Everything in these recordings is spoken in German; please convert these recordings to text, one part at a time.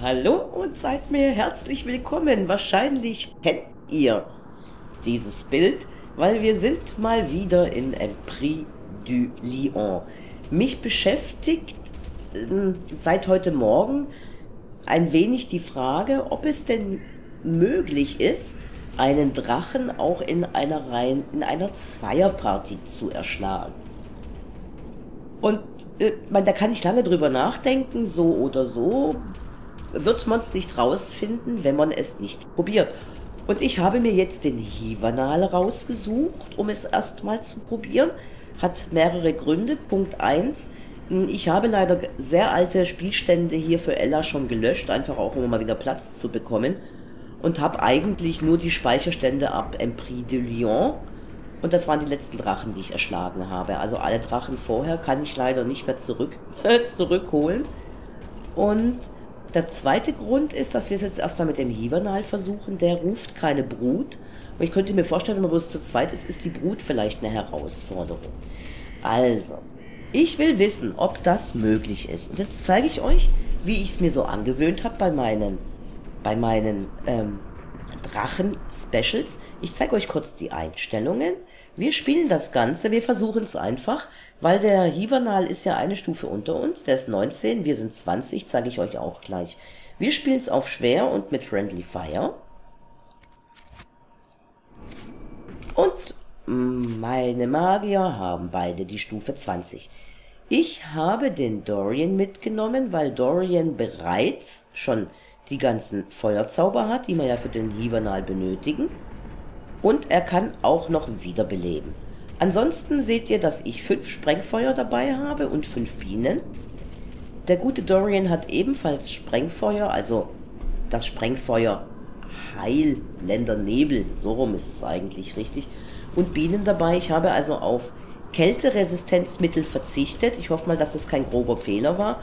Hallo und seid mir herzlich willkommen. Wahrscheinlich kennt ihr dieses Bild, weil wir sind mal wieder in Emprise du Lion. Mich beschäftigt seit heute Morgen ein wenig die Frage, ob es denn möglich ist, einen Drachen auch in einer Zweierparty zu erschlagen. Und da kann ich lange drüber nachdenken, so oder so wird man es nicht rausfinden, wenn man es nicht probiert. Und ich habe mir jetzt den Hivernal rausgesucht, um es erstmal zu probieren. Hat mehrere Gründe. Punkt 1, ich habe leider sehr alte Spielstände hier für Ella schon gelöscht, einfach auch um mal wieder Platz zu bekommen. Und habe eigentlich nur die Speicherstände ab Emprise du Lion. Und das waren die letzten Drachen, die ich erschlagen habe. Also alle Drachen vorher kann ich leider nicht mehr zurückholen. Und der zweite Grund ist, dass wir es jetzt erstmal mit dem Hivernal versuchen. Der ruft keine Brut. Und ich könnte mir vorstellen, wenn man bloß zu zweit ist, ist die Brut vielleicht eine Herausforderung. Also, ich will wissen, ob das möglich ist. Und jetzt zeige ich euch, wie ich es mir so angewöhnt habe bei meinen Drachen-Specials. Ich zeige euch kurz die Einstellungen. Wir spielen das Ganze, wir versuchen es einfach, weil der Hivernal ist ja eine Stufe unter uns, der ist 19, wir sind 20, zeige ich euch auch gleich. Wir spielen es auf schwer und mit Friendly Fire. Und meine Magier haben beide die Stufe 20. Ich habe den Dorian mitgenommen, weil Dorian bereits schon die ganzen Feuerzauber hat, die man ja für den Hivernal benötigen. Und er kann auch noch wiederbeleben. Ansonsten seht ihr, dass ich 5 Sprengfeuer dabei habe und 5 Bienen. Der gute Dorian hat ebenfalls Sprengfeuer, also das Sprengfeuer Heiländer Nebel, so rum ist es eigentlich richtig. Und Bienen dabei, ich habe also auf Kälteresistenzmittel verzichtet. Ich hoffe mal, dass das kein grober Fehler war.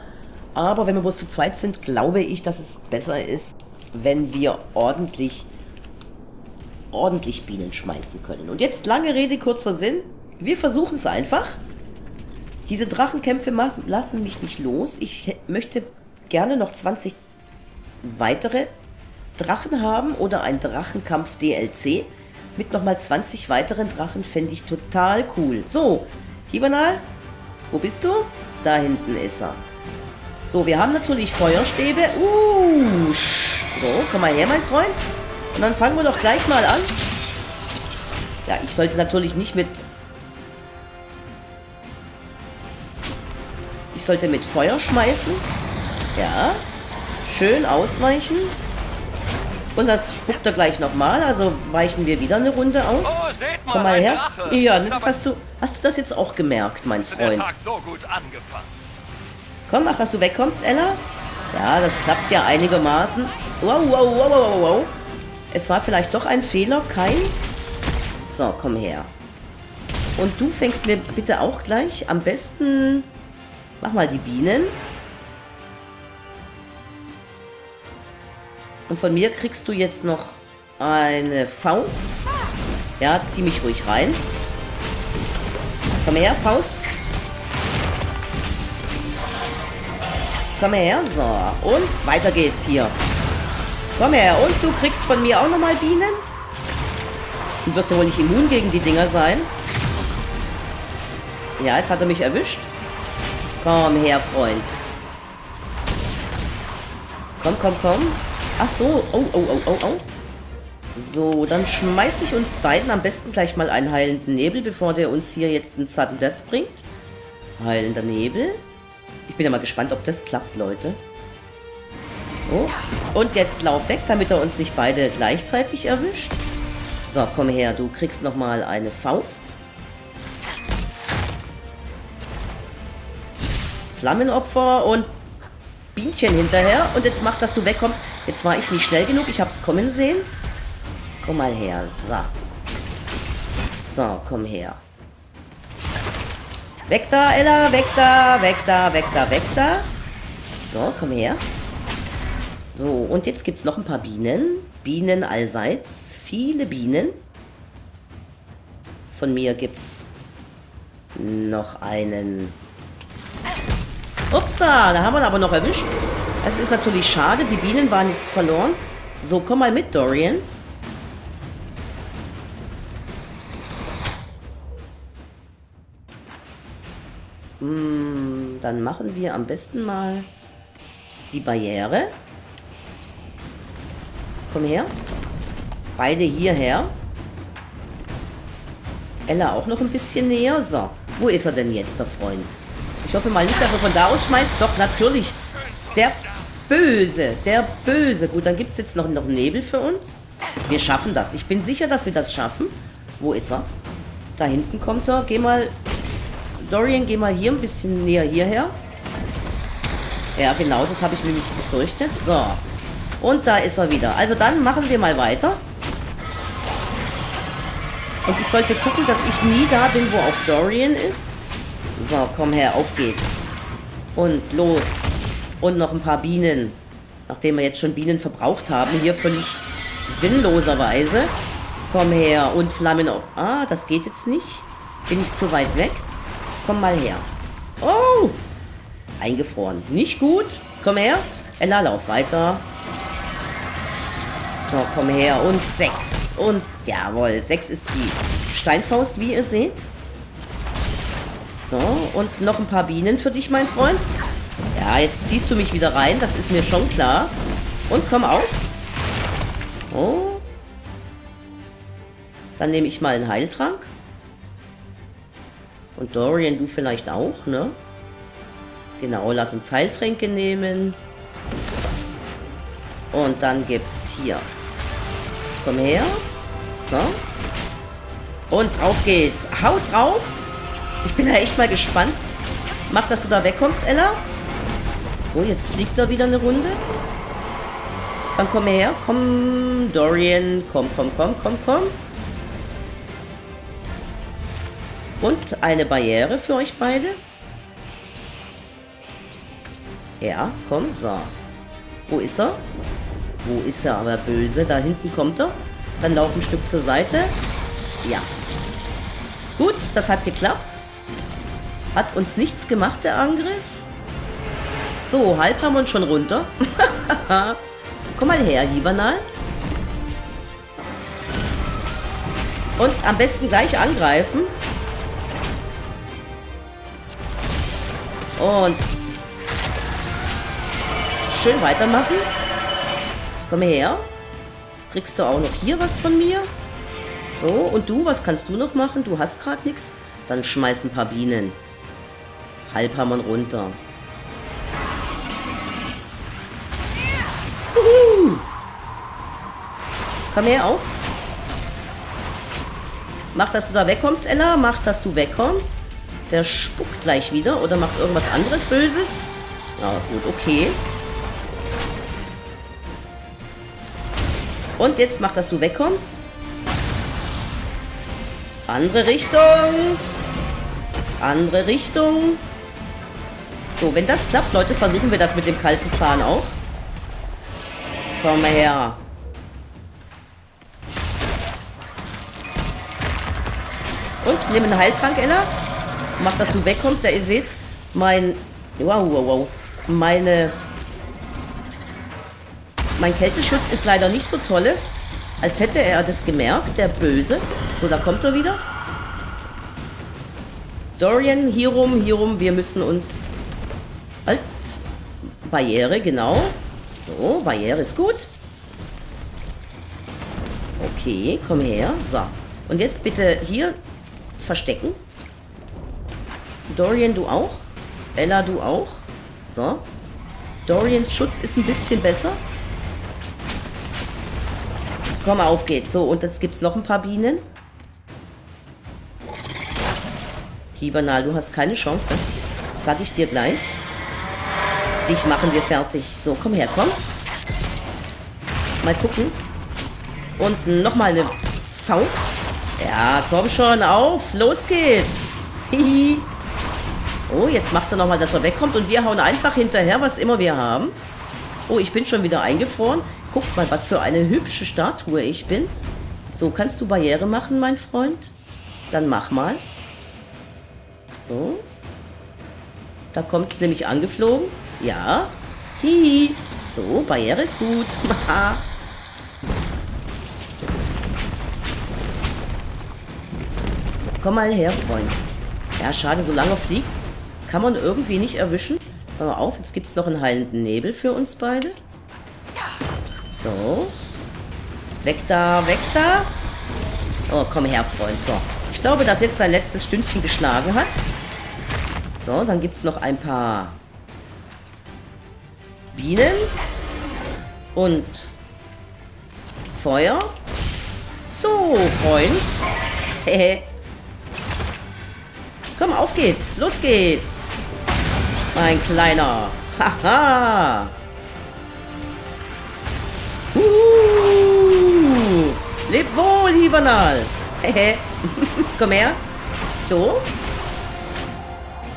Aber wenn wir bloß zu zweit sind, glaube ich, dass es besser ist, wenn wir ordentlich Bienen schmeißen können. Und jetzt lange Rede, kurzer Sinn. Wir versuchen es einfach. Diese Drachenkämpfe lassen mich nicht los. Ich möchte gerne noch 20 weitere Drachen haben oder ein Drachenkampf DLC. Mit nochmal 20 weiteren Drachen fände ich total cool. So, Hivernal, wo bist du? Da hinten ist er. So, wir haben natürlich Feuerstäbe. So, komm mal her, mein Freund. Und dann fangen wir doch gleich mal an. Ja, ich sollte natürlich nicht mit... Ich sollte mit Feuer schmeißen. Ja. Schön ausweichen. Und dann spuckt er gleich nochmal. Also weichen wir wieder eine Runde aus. Oh, seht mal, komm mal her. Ja, das hast du das jetzt auch gemerkt, mein Freund. Der Tag so gut angefangen. Komm, mach, dass du wegkommst, Ella. Ja, das klappt ja einigermaßen. Wow, wow, wow, wow, wow. Es war vielleicht doch ein Fehler, kein... So, komm her. Und du fängst mir bitte auch gleich am besten... Mach mal die Bienen. Und von mir kriegst du jetzt noch eine Faust. Ja, zieh mich ruhig rein. Komm her, Faust. Komm her, so. Und weiter geht's hier. Komm her. Und du kriegst von mir auch nochmal Bienen. Du wirst ja wohl nicht immun gegen die Dinger sein. Ja, jetzt hat er mich erwischt. Komm her, Freund. Komm, komm, komm. Ach so. Oh, oh, oh, oh, oh. So, dann schmeiß ich uns beiden am besten gleich mal einen heilenden Nebel, bevor der uns hier jetzt einen Sudden Death bringt. Heilender Nebel. Ich bin ja mal gespannt, ob das klappt, Leute. Oh. Und jetzt lauf weg, damit er uns nicht beide gleichzeitig erwischt. So, komm her, du kriegst nochmal eine Faust. Flammenopfer und Bienchen hinterher. Und jetzt mach, dass du wegkommst. Jetzt war ich nicht schnell genug, ich hab's kommen sehen. Komm mal her, so. So, komm her. Weg da, Ella, weg da, weg da, weg da, weg da. So, komm her. So, und jetzt gibt es noch ein paar Bienen. Bienen allseits. Viele Bienen. Von mir gibt's noch einen. Upsa, da haben wir ihn aber noch erwischt. Das ist natürlich schade. Die Bienen waren jetzt verloren. So, komm mal mit, Dorian. Dann machen wir am besten mal die Barriere. Komm her. Beide hierher. Ella auch noch ein bisschen näher. So, wo ist er denn jetzt, der Freund? Ich hoffe mal nicht, dass er von da aus schmeißt. Doch, natürlich. Der Böse, der Böse. Gut, dann gibt es jetzt noch Nebel für uns. Wir schaffen das. Ich bin sicher, dass wir das schaffen. Wo ist er? Da hinten kommt er. Geh mal, Dorian, geh mal hier ein bisschen näher hierher. Ja, genau, das habe ich mir nicht befürchtet. So, und da ist er wieder. Also dann machen wir mal weiter. Und ich sollte gucken, dass ich nie da bin, wo auch Dorian ist. So, komm her, auf geht's. Und los. Und noch ein paar Bienen. Nachdem wir jetzt schon Bienen verbraucht haben. Hier völlig sinnloserweise. Komm her. Und Flammen auf. Ah, das geht jetzt nicht. Bin ich zu weit weg? Komm mal her. Oh! Eingefroren. Nicht gut. Komm her. Ella, lauf weiter. So, komm her. Und 6. Und jawohl. 6 ist die Steinfaust, wie ihr seht. So, und noch ein paar Bienen für dich, mein Freund. Ja, jetzt ziehst du mich wieder rein. Das ist mir schon klar. Und komm auf. Oh. Dann nehme ich mal einen Heiltrank. Und Dorian, du vielleicht auch, ne? Genau, lass uns Heiltränke nehmen. Und dann gibt's hier. Komm her. So. Und drauf geht's. Haut drauf. Ich bin ja echt mal gespannt. Mach, dass du da wegkommst, Ella. So, jetzt fliegt er wieder eine Runde. Dann komm her. Komm, Dorian. Komm, komm, komm, komm, komm. Und eine Barriere für euch beide. Ja, komm, so. Wo ist er? Wo ist er, aber böse? Da hinten kommt er. Dann lauf ein Stück zur Seite. Ja. Gut, das hat geklappt. Hat uns nichts gemacht, der Angriff. So, halb haben wir uns schon runter. Komm mal her, Hivernal. Und am besten gleich angreifen. Und schön weitermachen. Komm her. Jetzt kriegst du auch noch hier was von mir. So, und du, was kannst du noch machen? Du hast gerade nichts. Dann schmeiß ein paar Bienen. Halbhammern runter. Komm her, auf. Mach, dass du da wegkommst, Ella. Mach, dass du wegkommst. Der spuckt gleich wieder oder macht irgendwas anderes Böses. Na gut, okay. Und jetzt mach, dass du wegkommst. Andere Richtung. Andere Richtung. So, wenn das klappt, Leute, versuchen wir das mit dem Kaltenzahn auch. Komm mal her. Und nimm einen Heiltrank, Ella. Mach, dass du wegkommst. Ja, ihr seht, mein Kälteschutz ist leider nicht so tolle, als hätte er das gemerkt, der Böse. So, da kommt er wieder. Dorian, hier rum, hier rum. Wir müssen uns... Halt. Barriere, genau. So, Barriere ist gut. Okay, komm her. So. Und jetzt bitte hier verstecken. Dorian, du auch. Ella, du auch. So. Dorians Schutz ist ein bisschen besser. Komm, auf geht's. So, und jetzt gibt's noch ein paar Bienen. Hivernal, du hast keine Chance. Ne? Sag ich dir gleich. Dich machen wir fertig. So, komm her, komm. Mal gucken. Und nochmal eine Faust. Ja, komm schon, auf. Los geht's. Hihi. Oh, jetzt macht er nochmal, dass er wegkommt. Und wir hauen einfach hinterher, was immer wir haben. Oh, ich bin schon wieder eingefroren. Guckt mal, was für eine hübsche Statue ich bin. So, kannst du Barriere machen, mein Freund? Dann mach mal. So. Da kommt es nämlich angeflogen. Ja. Hihi. So, Barriere ist gut. Komm mal her, Freund. Ja, schade, so lange fliegt. Kann man irgendwie nicht erwischen. Aber auf, jetzt gibt es noch einen heilenden Nebel für uns beide. So. Weg da, weg da. Oh, komm her, Freund. So. Ich glaube, dass jetzt dein letztes Stündchen geschlagen hat. So, dann gibt es noch ein paar Bienen und Feuer. So, Freund. Komm, auf geht's. Los geht's. Mein Kleiner. Haha. Leb wohl, Hivernal. Komm her. So.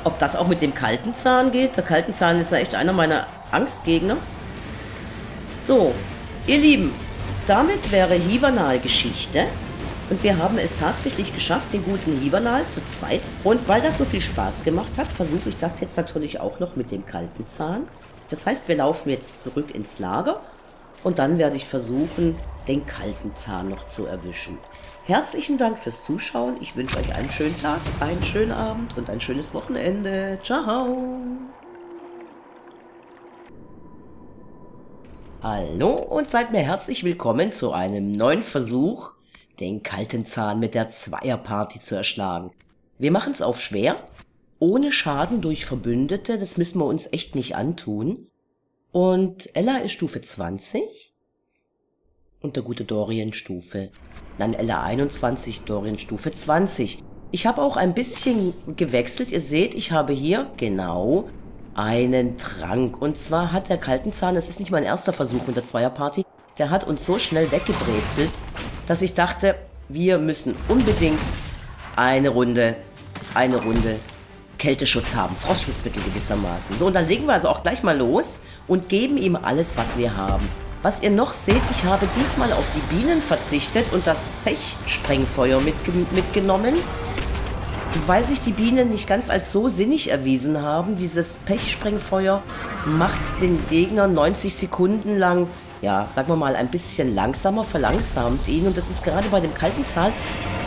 Ob das auch mit dem Kaltenzahn geht? Der Kaltenzahn ist ja echt einer meiner Angstgegner. So, ihr Lieben, damit wäre Hivernal Geschichte. Und wir haben es tatsächlich geschafft, den guten Hivernal zu zweit. Und weil das so viel Spaß gemacht hat, versuche ich das jetzt natürlich auch noch mit dem Kaltenzahn. Das heißt, wir laufen jetzt zurück ins Lager. Und dann werde ich versuchen, den Kaltenzahn noch zu erwischen. Herzlichen Dank fürs Zuschauen. Ich wünsche euch einen schönen Tag, einen schönen Abend und ein schönes Wochenende. Ciao! Hallo und seid mir herzlich willkommen zu einem neuen Versuch, den Kaltenzahn mit der Zweierparty zu erschlagen. Wir machen es auf schwer, ohne Schaden durch Verbündete, das müssen wir uns echt nicht antun. Und Ella ist Stufe 20 und der gute Dorian Stufe, nein, Ella 21, Dorian Stufe 20. Ich habe auch ein bisschen gewechselt, ihr seht, ich habe hier genau einen Trank. Und zwar hat der Kaltenzahn, das ist nicht mein erster Versuch mit der Zweierparty, der hat uns so schnell weggebrezelt, dass ich dachte, wir müssen unbedingt eine Runde Kälteschutz haben, Frostschutzmittel gewissermaßen. So, und dann legen wir also auch gleich mal los und geben ihm alles, was wir haben. Was ihr noch seht, ich habe diesmal auf die Bienen verzichtet und das Pechsprengfeuer mitgenommen, weil sich die Bienen nicht ganz als so sinnig erwiesen haben. Dieses Pechsprengfeuer macht den Gegner 90 Sekunden lang, ja, sagen wir mal, ein bisschen langsamer, verlangsamt ihn. Und das ist gerade bei dem Kaltenzahn,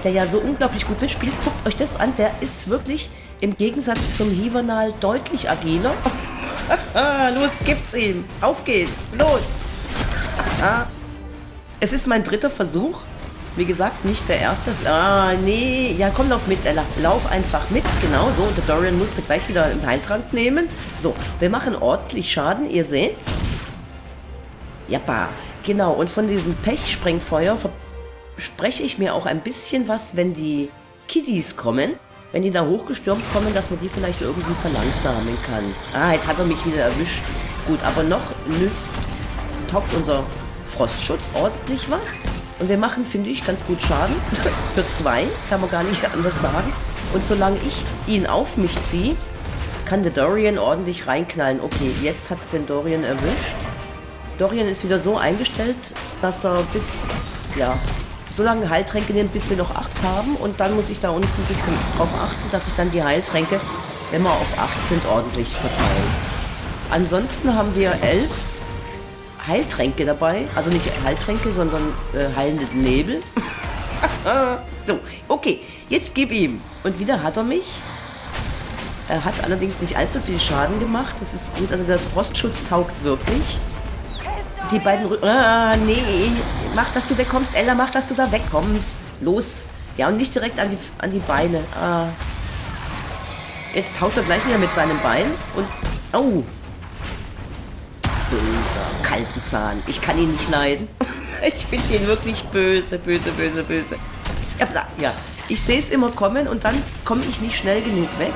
der ja so unglaublich gut mitspielt. Guckt euch das an, der ist wirklich im Gegensatz zum Hivernal deutlich agiler. Los, gibt's ihm. Auf geht's. Los. Es ist mein dritter Versuch. Wie gesagt, nicht der erste. Ah, nee. Ja, komm doch mit, Ella. Lauf einfach mit. Genau so. Und der Dorian musste gleich wieder einen Heiltrank nehmen. So, wir machen ordentlich Schaden. Ihr seht's. Jappa. Genau. Und von diesem Pechsprengfeuer verspreche ich mir auch ein bisschen was, wenn die Kiddies kommen. Wenn die da hochgestürmt kommen, dass man die vielleicht irgendwie verlangsamen kann. Ah, jetzt hat er mich wieder erwischt. Gut, aber noch taugt unser Frostschutz ordentlich was. Und wir machen, finde ich, ganz gut Schaden. Für zwei, kann man gar nicht anders sagen. Und solange ich ihn auf mich ziehe, kann der Dorian ordentlich reinknallen. Okay, jetzt hat es den Dorian erwischt. Dorian ist wieder so eingestellt, dass er bis, ja, so lange Heiltränke nehmen, bis wir noch 8 haben. Und dann muss ich da unten ein bisschen drauf achten, dass ich dann die Heiltränke, wenn wir auf 8 sind, ordentlich verteilen. Ansonsten haben wir 11 Heiltränke dabei. Also nicht Heiltränke, sondern heilende Nebel. So, okay. Jetzt gib ihm. Und wieder hat er mich. Er hat allerdings nicht allzu viel Schaden gemacht. Das ist gut. Also das Frostschutz taugt wirklich. Die beiden nee, mach, dass du wegkommst, Ella, mach, dass du da wegkommst. Los. Ja, und nicht direkt an die Beine. Ah. Jetzt haut er gleich wieder mit seinem Bein und, oh. Böser Kaltenzahn. Ich kann ihn nicht leiden. Ich finde ihn wirklich böse, böse, böse, böse. Ja, ich sehe es immer kommen und dann komme ich nicht schnell genug weg.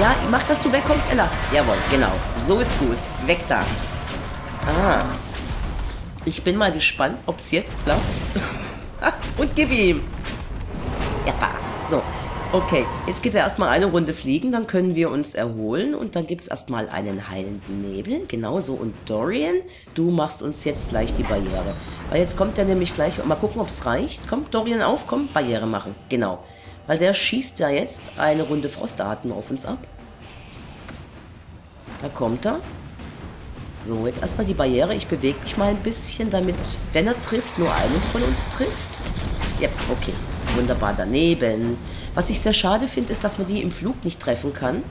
Ja, mach, dass du wegkommst, Ella. Jawohl, genau. So ist gut. Weg da. Ah, ich bin mal gespannt, ob es jetzt klappt. Und gib ihm. Ja, so. Okay, jetzt geht er erstmal eine Runde fliegen, dann können wir uns erholen. Und dann gibt es erstmal einen heilenden Nebel. Genauso. Und Dorian, du machst uns jetzt gleich die Barriere. Weil jetzt kommt er nämlich gleich. Mal gucken, ob es reicht. Komm, Dorian, auf, komm, Barriere machen. Genau. Weil der schießt ja jetzt eine Runde Frostarten auf uns ab. Da kommt er. So, jetzt erstmal die Barriere. Ich bewege mich mal ein bisschen, damit, wenn er trifft, nur einen von uns trifft. Ja, okay. Wunderbar daneben. Was ich sehr schade finde, ist, dass man die im Flug nicht treffen kann.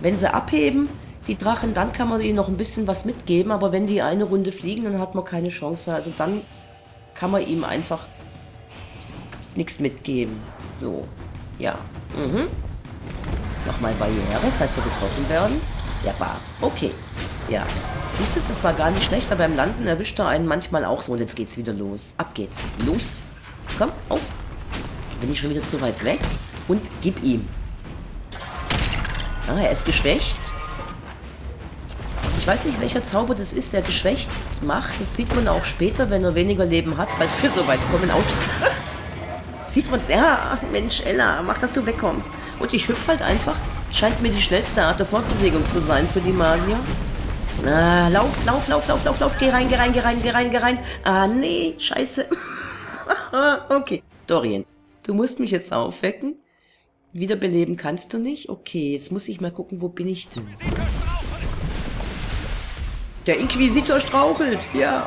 Wenn sie abheben, die Drachen, dann kann man ihnen noch ein bisschen was mitgeben. Aber wenn die eine Runde fliegen, dann hat man keine Chance. Also dann kann man ihm einfach nichts mitgeben. So, ja. Mhm. Nochmal Barriere, falls wir getroffen werden. Ja, bar. Okay. Ja. Siehst du, das war gar nicht schlecht, weil beim Landen erwischt er einen manchmal auch so. Und jetzt geht's wieder los. Ab geht's. Los. Komm, auf. Bin ich schon wieder zu weit weg. Und gib ihm. Ah, er ist geschwächt. Ich weiß nicht, welcher Zauber das ist, der geschwächt macht. Das sieht man auch später, wenn er weniger Leben hat, falls wir so weit kommen. Out. Sieht man, ja, Mensch, Ella, mach, dass du wegkommst. Und ich hüpfe halt einfach. Scheint mir die schnellste Art der Fortbewegung zu sein für die Magier. Ah, lauf, lauf, lauf, lauf, lauf, lauf. Geh rein, geh rein, geh rein, geh rein, geh rein. Ah, nee, scheiße. Okay, Dorian, du musst mich jetzt aufwecken. Wiederbeleben kannst du nicht. Okay, jetzt muss ich mal gucken, wo bin ich denn? Der Inquisitor strauchelt, ja.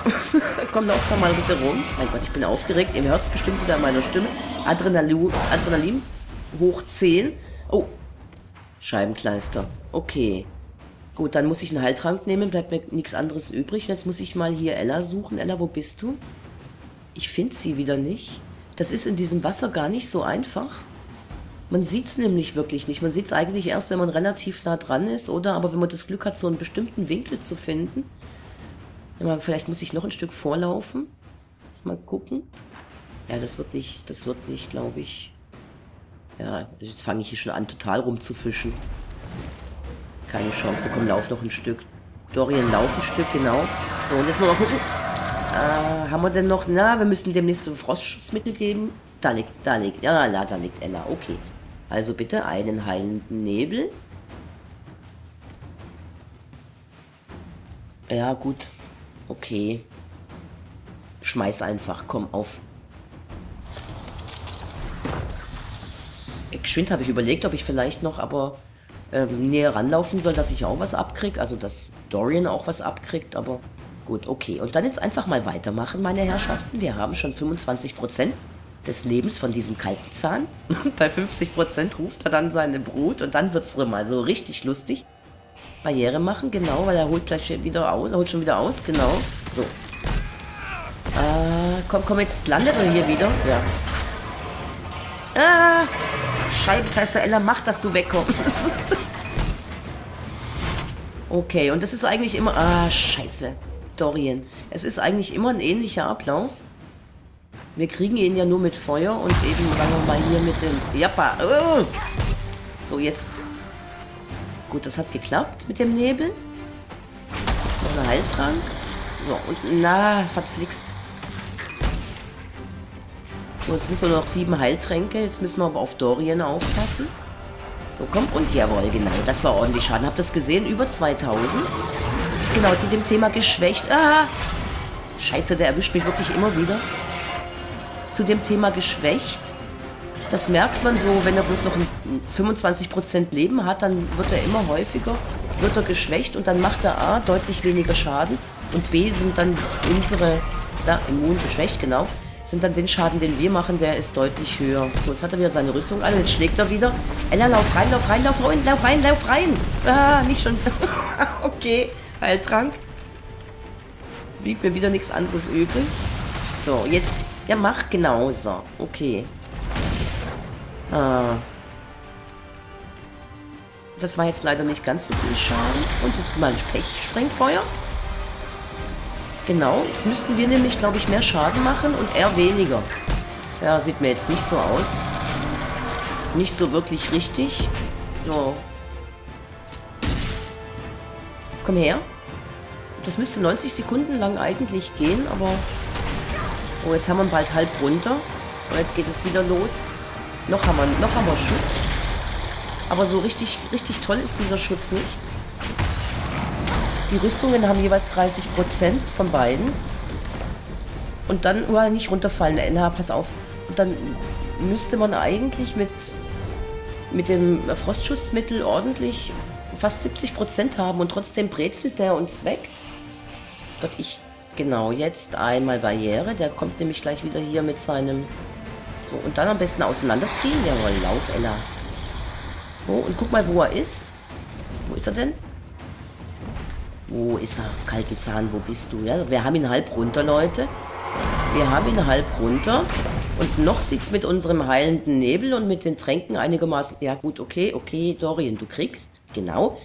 Komm, lauf da mal bitte rum. Mein Gott, ich bin aufgeregt. Ihr hört es bestimmt wieder an meiner Stimme. Adrenalin hoch 10. Oh, Scheibenkleister. Okay. Gut, dann muss ich einen Heiltrank nehmen. Bleibt mir nichts anderes übrig. Jetzt muss ich mal hier Ella suchen. Ella, wo bist du? Ich finde sie wieder nicht. Das ist in diesem Wasser gar nicht so einfach. Man sieht es nämlich wirklich nicht. Man sieht es eigentlich erst, wenn man relativ nah dran ist, oder? Aber wenn man das Glück hat, so einen bestimmten Winkel zu finden. Aber vielleicht muss ich noch ein Stück vorlaufen. Mal gucken. Ja, das wird nicht, glaube ich. Ja, jetzt fange ich hier schon an, total rumzufischen. Keine Chance. Komm, lauf noch ein Stück. Dorian, lauf ein Stück, genau. So, und jetzt mal gucken. Haben wir denn noch? Na, wir müssen demnächst Frostschutzmittel geben. Da liegt. Ja, da liegt Ella. Okay. Also bitte einen heilenden Nebel. Ja, gut. Okay. Schmeiß einfach. Komm, auf. Geschwind habe ich überlegt, ob ich vielleicht noch aber näher ranlaufen soll, dass ich auch was abkriege. Also, dass Dorian auch was abkriegt, aber gut, okay. Und dann jetzt einfach mal weitermachen, meine Herrschaften. Wir haben schon 25% des Lebens von diesem Kaltenzahn. Und bei 50% ruft er dann seine Brut und dann wird's mal so richtig lustig. Barriere machen, genau, weil er holt gleich wieder aus. Er holt schon wieder aus, genau. So. Komm, jetzt landet er hier wieder. Ja. Ah! Scheibenkleister, Ella, mach, dass du wegkommst. Okay, und das ist eigentlich immer... Ah, scheiße. Dorian. Es ist eigentlich immer ein ähnlicher Ablauf. Wir kriegen ihn ja nur mit Feuer und eben sagen wir mal hier mit dem... Jappa. Oh. So, jetzt... Gut, das hat geklappt mit dem Nebel. Jetzt noch ein Heiltrank. So, und... Na, verflixt. So, jetzt sind so noch 7 Heiltränke. Jetzt müssen wir aber auf Dorian aufpassen. So, komm. Und jawohl, genau. Das war ordentlich Schaden. Habt ihr das gesehen? Über 2000. Genau, zu dem Thema geschwächt. Ah! Scheiße, der erwischt mich wirklich immer wieder. Zu dem Thema geschwächt. Das merkt man so, wenn er bloß noch 25% Leben hat, dann wird er immer häufiger, wird er geschwächt und dann macht er A, deutlich weniger Schaden und B, sind dann unsere, da, immun geschwächt, genau, sind dann den Schaden, den wir machen, der ist deutlich höher. So, jetzt hat er wieder seine Rüstung an, jetzt schlägt er wieder. Ella, lauf rein, lauf rein, lauf rein, lauf rein, lauf rein! Ah, nicht schon. Okay, Heiltrank. Blieb mir wieder nichts anderes übrig. So, jetzt... Ja, mach genau so. Okay. Ah. Das war jetzt leider nicht ganz so viel Schaden. Und jetzt mal ein Pechsprengfeuer. Genau. Jetzt müssten wir nämlich, glaube ich, mehr Schaden machen und er weniger. Ja, sieht mir jetzt nicht so aus. Nicht so wirklich richtig. So. Komm her. Das müsste 90 Sekunden lang eigentlich gehen, aber... Oh, jetzt haben wir ihn bald halb runter. Und jetzt geht es wieder los. Noch haben wir Schutz. Aber so richtig toll ist dieser Schutz nicht. Die Rüstungen haben jeweils 30% von beiden. Und dann, oh, nicht runterfallen, NH, pass auf. Und dann müsste man eigentlich mit dem Frostschutzmittel ordentlich fast 70% haben und trotzdem brezelt der uns weg. Gott, ich... Genau, jetzt einmal Barriere. Der kommt nämlich gleich wieder hier mit seinem... So, und dann am besten auseinanderziehen. Jawohl, lauf, Ella. So, und guck mal, wo er ist. Wo ist er denn? Wo ist er? Kaltenzahn, wo bist du? Ja, wir haben ihn halb runter, Leute. Wir haben ihn halb runter. Und noch sieht es mit unserem heilenden Nebel und mit den Tränken einigermaßen... Ja gut, okay, Dorian, du kriegst. Genau.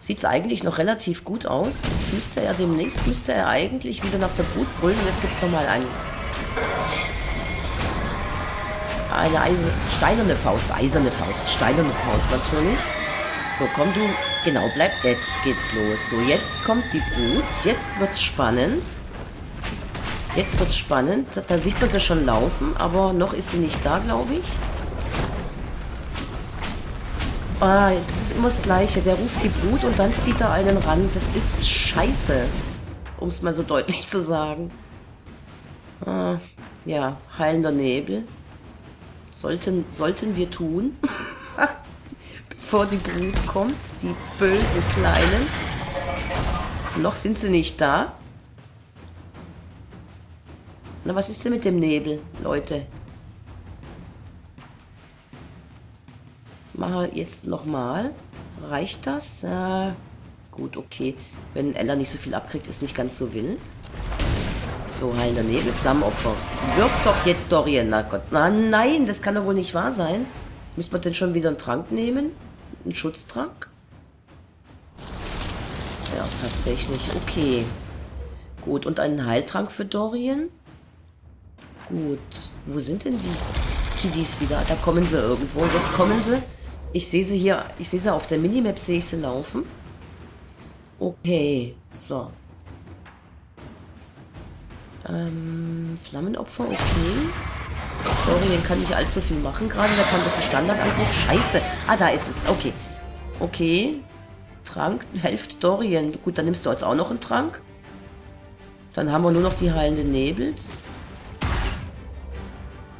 Sieht es eigentlich noch relativ gut aus. Jetzt müsste er demnächst, eigentlich wieder nach der Brut brüllen. Und jetzt gibt es nochmal einen... Eine steinerne Faust, eiserne Faust, steinerne Faust natürlich. So, komm du, genau, bleib, jetzt geht's los. So, jetzt kommt die Brut, jetzt wird's spannend. Jetzt wird's spannend, da sieht man sie schon laufen, aber noch ist sie nicht da, glaube ich. Ah, das ist immer das Gleiche, der ruft die Brut und dann zieht er einen ran. Das ist scheiße, um es mal so deutlich zu sagen. Ah, ja, heilender Nebel. Sollten wir tun, bevor die Brut kommt, die bösen Kleinen. Noch sind sie nicht da. Na, was ist denn mit dem Nebel, Leute? Mache jetzt nochmal. Reicht das? Gut, okay. Wenn Ella nicht so viel abkriegt, ist nicht ganz so wild. So, heilender Nebel, Flammenopfer. Wirf doch jetzt Dorian, na Gott. Na, nein, das kann doch wohl nicht wahr sein. Müssen wir denn schon wieder einen Trank nehmen? Einen Schutztrank? Ja, tatsächlich. Okay. Gut, und einen Heiltrank für Dorian? Gut. Wo sind denn die Kiddies wieder? Da kommen sie irgendwo. Jetzt kommen sie. Ich sehe sie hier. Ich sehe sie auf der Minimap, sehe ich sie laufen. Okay, so. Flammenopfer, okay. Dorian kann nicht allzu viel machen gerade. Da kommt das ein Standardangriff. Scheiße. Ah, da ist es. Okay. Okay. Trank. Helft Dorian. Gut, dann nimmst du jetzt auch noch einen Trank. Dann haben wir nur noch die heilenden Nebels.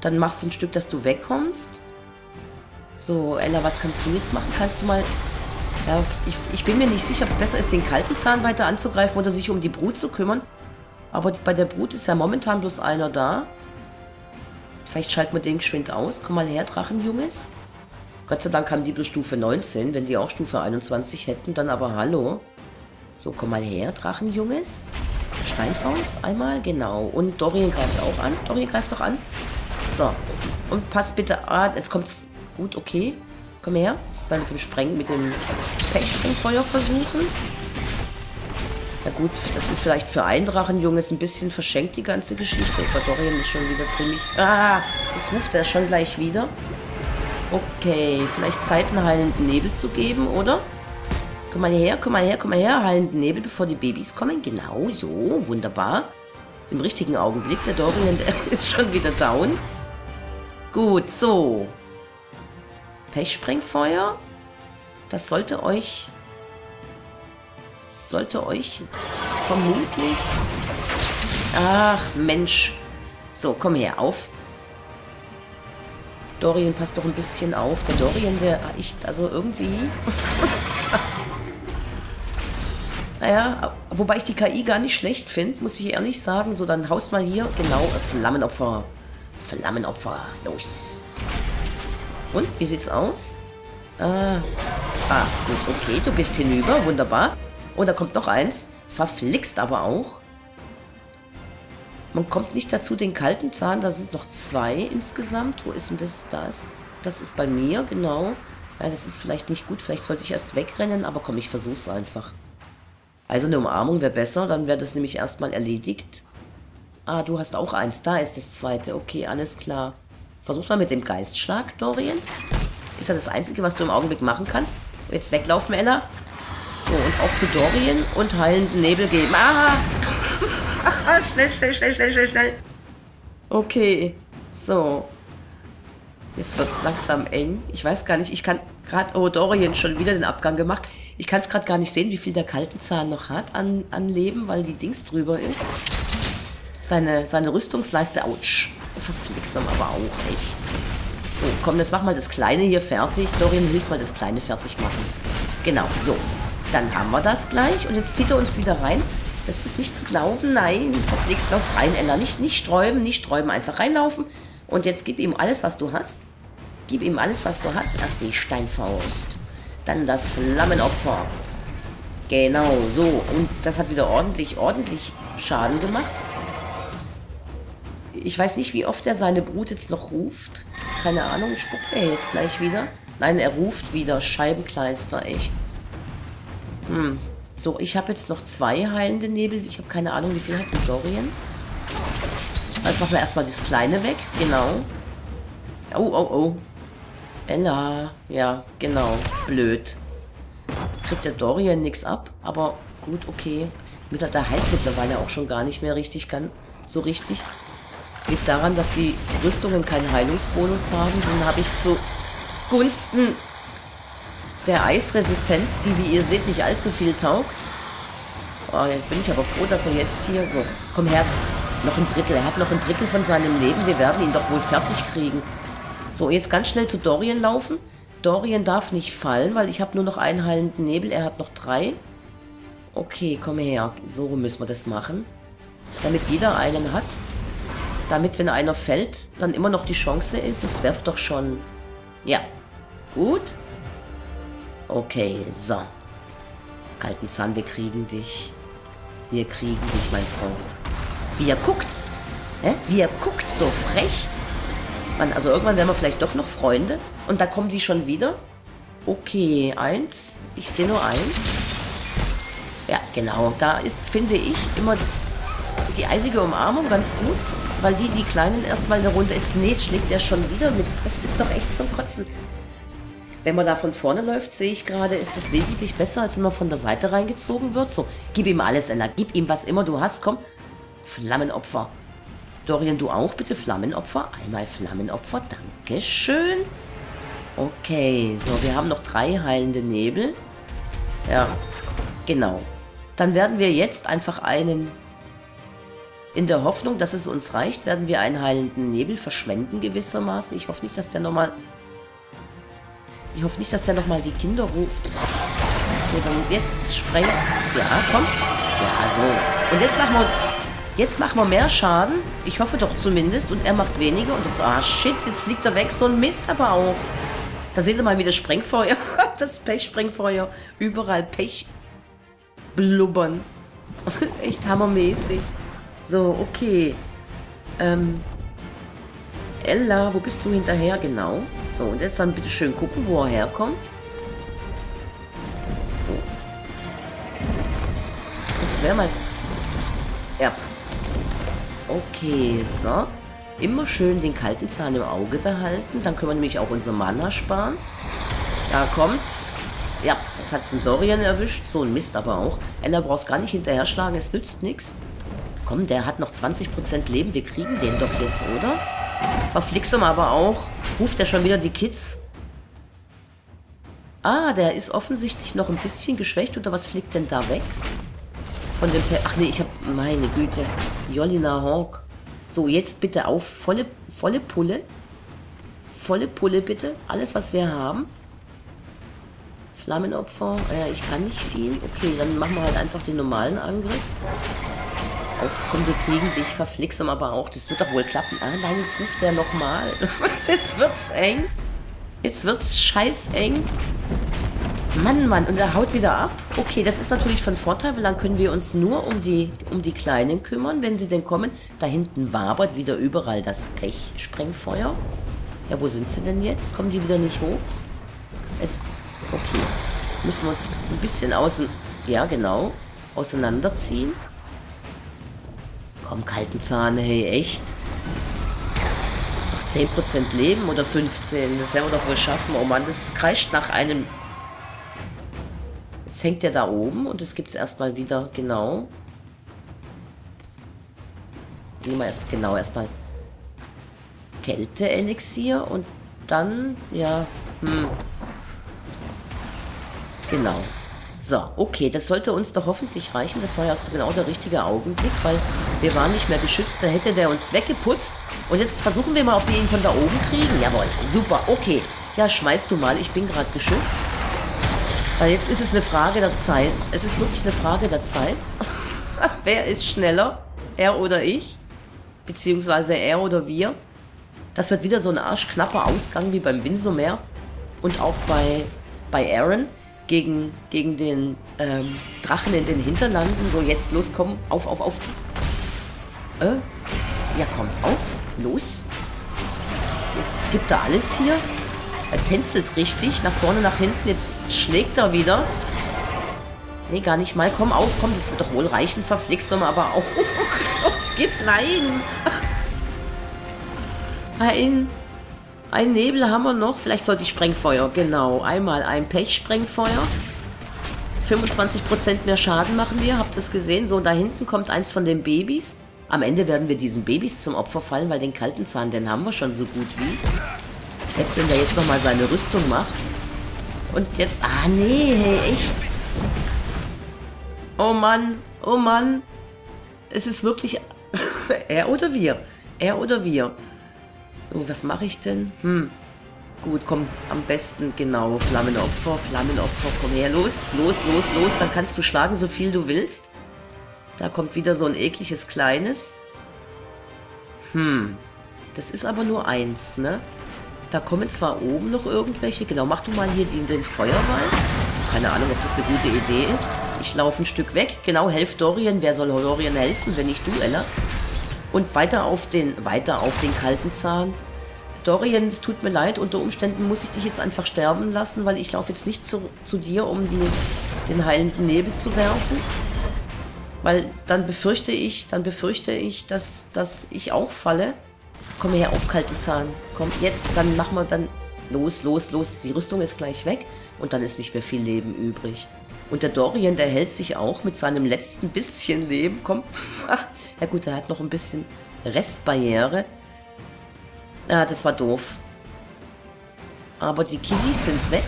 Dann machst du ein Stück, dass du wegkommst. So, Ella, was kannst du jetzt machen? Kannst du mal... Ja, ich bin mir nicht sicher, ob es besser ist, den Kaltenzahn weiter anzugreifen oder sich um die Brut zu kümmern. Aber bei der Brut ist ja momentan bloß einer da. Vielleicht schalten wir den geschwind aus. Komm mal her, Drachenjunges. Gott sei Dank haben die bloß Stufe 19. Wenn die auch Stufe 21 hätten, dann aber hallo. So, komm mal her, Drachenjunges. Steinfaust einmal, genau. Und Dorian greift auch an. Dorian greift doch an. So. Und pass bitte... Ah, jetzt kommt's... Gut, okay. Komm her. Jetzt mal mit dem Pechsprengfeuer versuchen. Na gut, das ist vielleicht für einen Drachenjunges ein bisschen verschenkt, die ganze Geschichte. Aber Dorian ist schon wieder ziemlich... Ah, jetzt ruft er schon gleich wieder. Okay, vielleicht Zeit, einen heilenden Nebel zu geben, oder? Komm mal her, komm mal her, komm mal her. Heilenden Nebel, bevor die Babys kommen. Genau, so, wunderbar. Im richtigen Augenblick. Der Dorian, der ist schon wieder down. Gut, so. Pechsprengfeuer. Das sollte euch... vermutlich... Ach, Mensch. So, komm her, auf. Dorian, passt doch ein bisschen auf. Der Dorian, der... Also irgendwie... naja, wobei ich die KI gar nicht schlecht finde, muss ich ehrlich sagen. So, dann haust mal hier. Genau, Flammenopfer. Flammenopfer, los. Und, wie sieht's aus? Ah, gut, okay, du bist hinüber, wunderbar. Oh, da kommt noch eins. Verflixt aber auch. Man kommt nicht dazu, den Kaltenzahn. Da sind noch zwei insgesamt. Wo ist denn das? Das ist bei mir, genau. Ja, das ist vielleicht nicht gut. Vielleicht sollte ich erst wegrennen. Aber komm, ich versuch's einfach. Also eine Umarmung wäre besser. Dann wäre das nämlich erstmal erledigt. Ah, du hast auch eins. Da ist das zweite. Okay, alles klar. Versuch's mal mit dem Geistschlag, Dorian. Ist ja das Einzige, was du im Augenblick machen kannst. Jetzt weglaufen, Ella. So, und auf zu Dorian und heilenden Nebel geben. Ah! Schnell, schnell. Okay, so. Jetzt wird's langsam eng. Ich weiß gar nicht, ich kann gerade... Oh, Dorian schon wieder den Abgang gemacht. Ich kann es gerade gar nicht sehen, wie viel der Kaltenzahn noch hat an Leben, weil die Dings drüber ist. Seine Rüstungsleiste, ouch. Verflixt aber auch, echt. So, komm, jetzt mach mal das Kleine hier fertig. Dorian, hilf mal das Kleine fertig machen. Genau, so. Dann haben wir das gleich. Und jetzt zieht er uns wieder rein. Das ist nicht zu glauben. Nein, auf nichts drauf rein, Ella. Nicht sträuben, nicht sträuben. Einfach reinlaufen. Und jetzt gib ihm alles, was du hast. Gib ihm alles, was du hast. Erst die Steinfaust. Dann das Flammenopfer. Genau, so. Und das hat wieder ordentlich Schaden gemacht. Ich weiß nicht, wie oft er seine Brut jetzt noch ruft. Keine Ahnung, spuckt er jetzt gleich wieder? Nein, er ruft wieder. Scheibenkleister, echt. Hm. So, ich habe jetzt noch 2 heilende Nebel. Ich habe keine Ahnung, wie viel hat denn Dorian? Jetzt machen wir erstmal das Kleine weg. Genau. Oh, oh, oh. Ella. Ja, genau. Blöd. Kriegt der Dorian nichts ab. Aber gut, okay. Der heilt mittlerweile auch schon gar nicht mehr richtig kann. So richtig. Liegt daran, dass die Rüstungen keinen Heilungsbonus haben. Dann habe ich zugunsten der Eisresistenz, die, wie ihr seht, nicht allzu viel taugt. Oh, jetzt bin ich aber froh, dass er jetzt hier so... Komm her, noch ein Drittel. Er hat noch ein Drittel von seinem Leben. Wir werden ihn doch wohl fertig kriegen. So, jetzt ganz schnell zu Dorian laufen. Dorian darf nicht fallen, weil ich habe nur noch einen heilenden Nebel. Er hat noch 3. Okay, komm her. So müssen wir das machen. Damit jeder einen hat. Damit, wenn einer fällt, dann immer noch die Chance ist. Jetzt werft doch schon... Ja. Gut. Okay, so. Kaltenzahn, wir kriegen dich. Wir kriegen dich, mein Freund. Wie er guckt. Hä? Wie er guckt, so frech. Mann, also irgendwann werden wir vielleicht doch noch Freunde. Und da kommen die schon wieder. Okay, 1. Ich sehe nur 1. Ja, genau. Da ist, finde ich, immer die eisige Umarmung ganz gut. Weil die Kleinen erstmal eine Runde ins Näs schlägt er schon wieder mit. Das ist doch echt zum Kotzen. Wenn man da von vorne läuft, sehe ich gerade, ist das wesentlich besser, als wenn man von der Seite reingezogen wird. So, gib ihm alles, Ella. Gib ihm, was immer du hast. Komm. Flammenopfer. Dorian, du auch bitte Flammenopfer. Einmal Flammenopfer. Dankeschön. Okay, so, wir haben noch 3 heilende Nebel. Ja, genau. Dann werden wir jetzt einfach einen... In der Hoffnung, dass es uns reicht, werden wir einen heilenden Nebel verschwenden gewissermaßen. Ich hoffe nicht, dass der nochmal... Ich hoffe nicht, dass der nochmal die Kinder ruft. So, dann jetzt sprengen. Ja, komm. Ja, so. Und jetzt machen wir mehr Schaden. Ich hoffe doch zumindest. Und er macht weniger. Und jetzt, ah, shit, jetzt fliegt er weg. So ein Mist aber auch. Da seht ihr mal wieder Sprengfeuer. Das Pech-Sprengfeuer. Überall Pech. Blubbern. Echt hammermäßig. So, okay. Ella, wo bist du hinterher? Genau. So, und jetzt dann bitte schön gucken, wo er herkommt. Oh. Das wäre mal... Ja. Okay, so. Immer schön den Kaltenzahn im Auge behalten. Dann können wir nämlich auch unser Mana sparen. Da kommt's. Ja, jetzt hat's den Dorian erwischt. So ein Mist aber auch. Ella brauchst gar nicht hinterher schlagen, es nützt nichts. Komm, der hat noch 20% Leben. Wir kriegen den doch jetzt, oder? Verflixt ihm aber auch. Ruft er schon wieder die Kids? Ah, der ist offensichtlich noch ein bisschen geschwächt. Oder was fliegt denn da weg? Von dem... Ach nee, ich habe... Meine Güte. Jolina Hawk. So, jetzt bitte auf. Volle Pulle. Volle Pulle bitte. Alles, was wir haben. Flammenopfer. Ja, ich kann nicht viel. Okay, dann machen wir halt einfach den normalen Angriff. Auf, komm, wir kriegen dich, verflixt ihm aber auch. Das wird doch wohl klappen. Ah, nein, jetzt ruft der nochmal. Jetzt wird's eng. Jetzt wird's scheißeng. Mann, und er haut wieder ab. Okay, das ist natürlich von Vorteil, weil dann können wir uns nur um die Kleinen kümmern, wenn sie denn kommen. Da hinten wabert wieder überall das Pech-Sprengfeuer. Ja, wo sind sie denn jetzt? Kommen die wieder nicht hoch? Jetzt, okay. Müssen wir uns ein bisschen außen... Ja, genau. Auseinanderziehen. Komm, Kaltenzahn, hey, echt? Noch 10% Leben oder 15? Das werden wir doch wohl schaffen. Oh Mann, das kreischt nach einem... Jetzt hängt der da oben und es gibt es erstmal wieder, genau. Nehmen wir erstmal Kälte-Elixier und dann, ja, Genau. So, okay, das sollte uns doch hoffentlich reichen. Das war ja also genau der richtige Augenblick, weil wir waren nicht mehr geschützt. Da hätte der uns weggeputzt. Und jetzt versuchen wir mal, ob wir ihn von da oben kriegen. Jawohl, super, okay. Ja, schmeiß du mal, ich bin gerade geschützt. Weil jetzt ist es eine Frage der Zeit. Es ist wirklich eine Frage der Zeit. Wer ist schneller? Er oder ich? Beziehungsweise er oder wir? Das wird wieder so ein arschknapper Ausgang wie beim Winsomer und auch bei Aaron gegen den Drachen in den Hinterlanden. So, jetzt los, komm, auf. Ja, komm, auf, los. Jetzt gibt er alles hier. Er tänzelt richtig, nach vorne, nach hinten. Jetzt schlägt er wieder. Nee, gar nicht mal. Komm auf, komm, das wird doch wohl reichen. Verflixum, aber auch. Los, gib, nein. Ein Nebel haben wir noch. Vielleicht sollte ich Sprengfeuer. Genau, einmal ein Pech-Sprengfeuer. 25% mehr Schaden machen wir. Habt ihr es gesehen? So, da hinten kommt eins von den Babys. Am Ende werden wir diesen Babys zum Opfer fallen, weil den Kaltenzahn, den haben wir schon so gut wie. Selbst wenn der jetzt nochmal seine Rüstung macht. Und jetzt... Ah, nee, hey, echt. Oh Mann, oh Mann. Es ist wirklich... Er oder wir? Er oder wir? Oh, was mache ich denn? Gut, komm, am besten, genau, Flammenopfer, komm her, los, dann kannst du schlagen, so viel du willst. Da kommt wieder so ein ekliges Kleines. Das ist aber nur eins, ne? Da kommen zwar oben noch irgendwelche, genau, mach du mal hier den Feuerball. Keine Ahnung, ob das eine gute Idee ist. Ich laufe ein Stück weg, genau, helft Dorian, wer soll Dorian helfen, wenn nicht du, Ella? Und weiter auf den Kaltenzahn. Dorian, es tut mir leid, unter Umständen muss ich dich jetzt einfach sterben lassen, weil ich laufe jetzt nicht zu dir, um den heilenden Nebel zu werfen. Weil dann befürchte ich, dass ich auch falle. Komm her, auf Kaltenzahn. Komm, jetzt, dann machen wir dann... Los. Die Rüstung ist gleich weg und dann ist nicht mehr viel Leben übrig. Und der Dorian, der hält sich auch mit seinem letzten bisschen Leben. Komm. Ja gut, er hat noch ein bisschen Restbarriere. Ah, das war doof. Aber die Kiddies sind weg.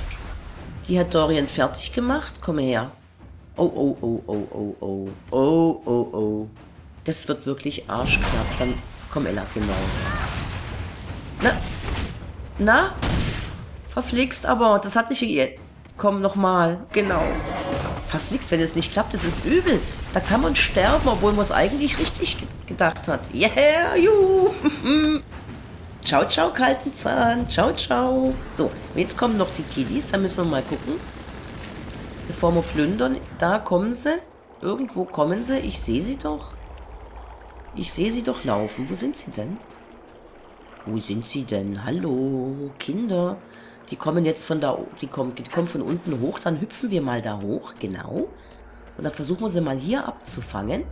Die hat Dorian fertig gemacht. Komm her. Oh. Das wird wirklich arschknapp. Dann komm, Ella, genau. Na? Verflixt aber. Das hat nicht geirrt. Komm, nochmal. Genau. Verflixt, wenn es nicht klappt, das ist übel. Da kann man sterben, obwohl man es eigentlich richtig gedacht hat. Yeah, juhu. Ciao, Kaltenzahn. Ciao. So, jetzt kommen noch die Kiddies. Da müssen wir mal gucken. Bevor wir plündern. Da kommen sie. Irgendwo kommen sie. Ich sehe sie doch. Ich sehe sie doch laufen. Wo sind sie denn? Hallo, Kinder. Die kommen jetzt von da, die kommen von unten hoch, dann hüpfen wir mal da hoch, genau. Und dann versuchen wir sie mal hier abzufangen.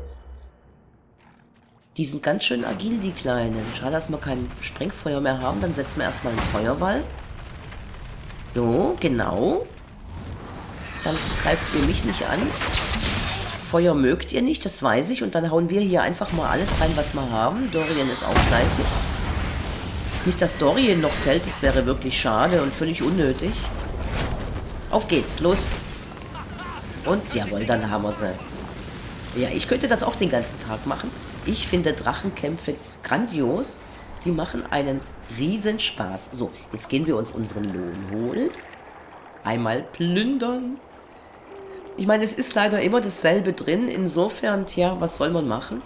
Die sind ganz schön agil, die Kleinen. Schade, dass wir kein Sprengfeuer mehr haben, dann setzen wir erstmal einen Feuerball. So, genau. Dann greift ihr mich nicht an. Feuer mögt ihr nicht, das weiß ich. Und dann hauen wir hier einfach mal alles rein, was wir haben. Dorian ist auch fleißig. Nicht, dass Dorian noch fällt, das wäre wirklich schade und völlig unnötig. Auf geht's, los. Und jawohl, dann haben wir sie. Ja, ich könnte das auch den ganzen Tag machen. Ich finde Drachenkämpfe grandios. Die machen einen Riesenspaß. So, jetzt gehen wir uns unseren Lohn holen. Einmal plündern. Ich meine, es ist leider immer dasselbe drin. Insofern, tja, was soll man machen?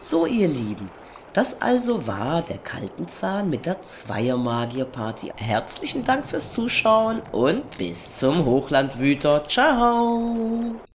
So, ihr Lieben. Das also war der Kaltenzahn mit der Zweiermagier-Party. Herzlichen Dank fürs Zuschauen und bis zum Hochlandwüter. Ciao!